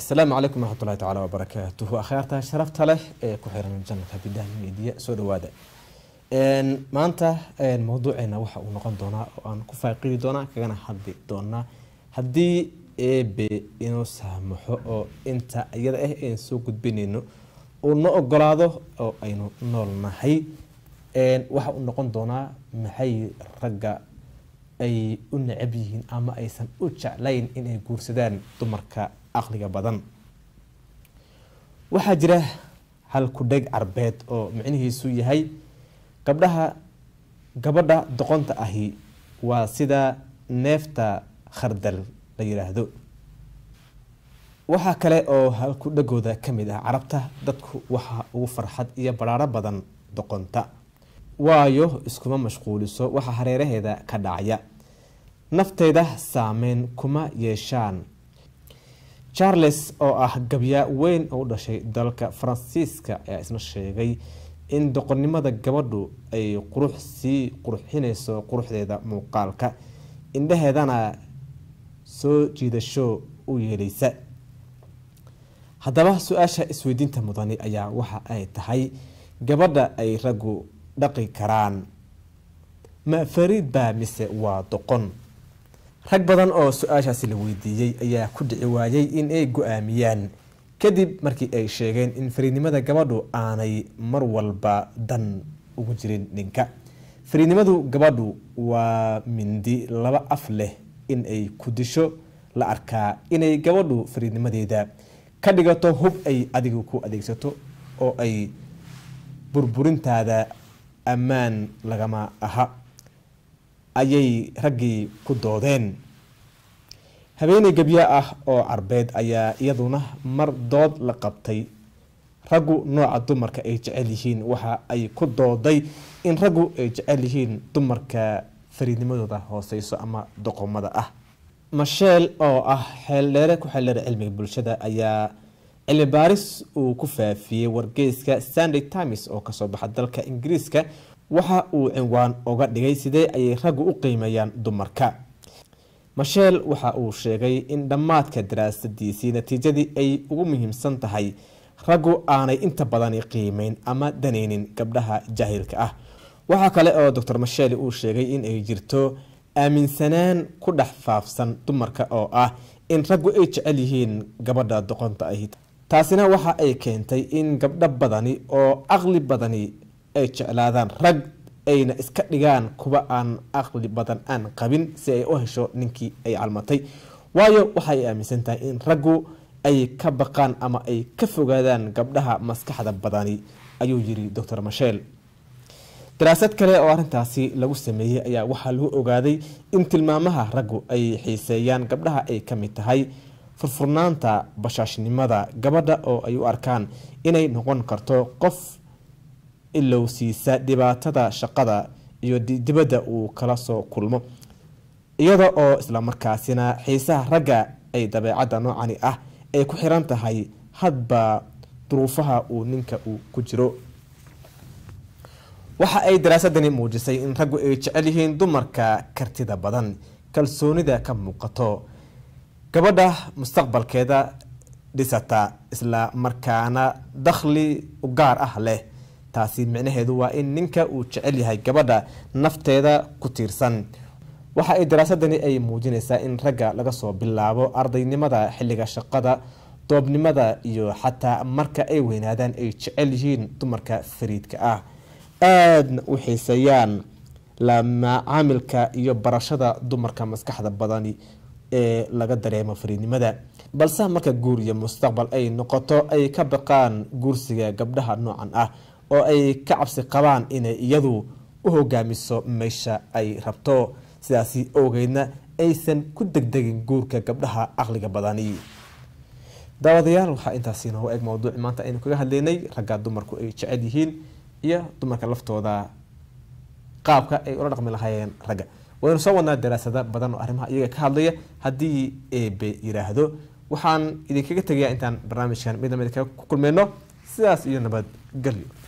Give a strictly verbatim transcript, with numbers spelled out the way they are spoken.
السلام عليكم ورحمة الله تعالى وبركاته. أخيرا شرفت عليه كحيرا من الجنة بدان ميديا سود وادا. ما أنت الموضوع أنا وح ونقد دونا أن كفاقي دونا كأنا حدي دونا حدي بإنه سامح أو أنت يرأي إن سوق بينه ونقراضه أو إنه نور محي وح ونقد دونا محي رجع أي أن عبيهن أما أيسن أرجع لين إنه جورسدان تمرك أخلق بدن وحجره هل كدق عربات أو معنيه سوي هاي قبلها قبلها دقنت أهي وسدا نفتا خردل ليره دو وح كلا أو هل كدق وذا كمده عربته دتك وح وفرحت يبرر بدن دقنت وايو اسكما مشغول سو وح حريره هذا كدعية نفته ده سامن كما يشان Charles oo ah gabya weyn oo dhashay dalka Faransiiska ayaa isna sheegay in doqonnimada gabadhu ay qurux sii qurxinayso quruxdeeda muuqaalka indhaheedana soo jiidasho u yeelaysa. Haddaba su-aasha isweydiinta mudani ayaa waxa ay tahay gabadha ay raggu dhaqi karaan ma fariid baa mise waa doqon. rag badan oo su-aashaasi la weydiiyay ayaa ku dhici waayay in ay go'aamiyaan kadib markii ay sheegeen in fariidnimada gabadhu aanay mar walba dan ugu jirin ninka. Fariidnimadu gabadhu waa mindi laba af leh in ay ku disho la arkaa inay gabadhu fariidnimadeeda ka dhigato hub ay adigu ku adeegsato oo ay burburintaada ammaan lagama aha. ayay raggii ku doodeen habeenay gabya ah oo arbeed ayaa iyaduna mar dood la qabtay raggu nooca dumarka ay jecel yihiin waxa ay ku dooday in raggu ay jecel yihiin dumarka fariidnimadooda hooseyso ama doqomada ah masheel oo ah xeel dheere ku xeeldheer cilmiga bulshada ayaa cilmi baaris uu ku faafiyey wargeyska Sunday Times oo kasoo baxa dalka Ingiriiska waxa uu cinwaan uga dhigay sidee ay raggu u qiimeeyaan dumarka. Masheel waxa uu sheegay in dhammaadka daraasadiisii natiijadii ay ugu muhiimsan tahay raggu aanay inta badan qiimeyn ama daneynin gabdhaha jaahilka ah. Waxa kale oo Doctor Masheel uu sheegay in ay jirto aaminsanaan ku dhex faafsan dumarka oo ah in raggu ay jecel yihiin gabadha doqonta ah. Taasina waxa ay keentay in gabdho badani oo aqli badani ay jeclaadaan rag ayna iska dhigaan kuwa aan aqli badan aan qabin si ay u hesho ninkii ay calmatay waayo waxay aaminsan tahay in raggu ay ka baqaan ama ay ka fogaadaan gabdhaha maskaxda badani ayuu yiri Doctor Masheel. Daraasad kale oo arrintaasi lagu sameeyay ayaa waxaa lagu ogaaday in tilmaamaha raggu ay xiiseeyaan gabdhaha ay ka mid tahay furfurnaanta bashaashnimada gabadha oo ay u arkaan inay noqon karto qof illow siisa dibaatada shaqada iyo dibadda uu kala soo kulmo iyada oo isla markaasina xiisaha ragga ay dabeecada noocani ah ay ku xiran tahay hadba duruufaha uu ninka uu ku jiro. Waxa ay daraasadani muujisay in raggu ay jecel yihiin dumarka kartida badan kalsoonida ka muuqato gabadha mustaqbalkeeda dhisata isla markaana dakhli u gaar ah leh. taasi macnaheedu waa in ninka uu jecel yahay gabadha nafteeda ku tiirsan. Waxa ay daraasadani ay muujinaysaa in ragga laga soo bilaabo ardaynimada xilliga shaqada doobnimada iyo xataa marka ay weynaadaan ay jecel yihiin dumarka fariidka ah aadna u xiiseeyaan lama caamilka iyo barashada dumarka maskaxda badani ee laga dareemo fariidnimada balse marka guur iyo mustaqbal ay noqoto ay ka baqaan guursiga gabdhaha noocan ah oo ay ka cabsi qabaan inay iyadu u hogaamiso meesha ay rabto sidaas ogeydna aysan ku degdegin guurka gabdhaha aqliga badani. Daawadayaal waxa intaasina oo eeg mawduuc maanta aynu kaga hadlaynay ragga dumarku ay jecel yihiin iyo dumarka laftooda qaabka ay ula dhaqmi lahaayeen ragga. Waynu soo wadnaa daraasada badan oo arrimaha iyaga ka hadlaya haddii A B yiraahdo waxaan idinkaga tegayaa intaan barnaamijkan mid mid kaga kulmayno sidaas iyo nabad galyo.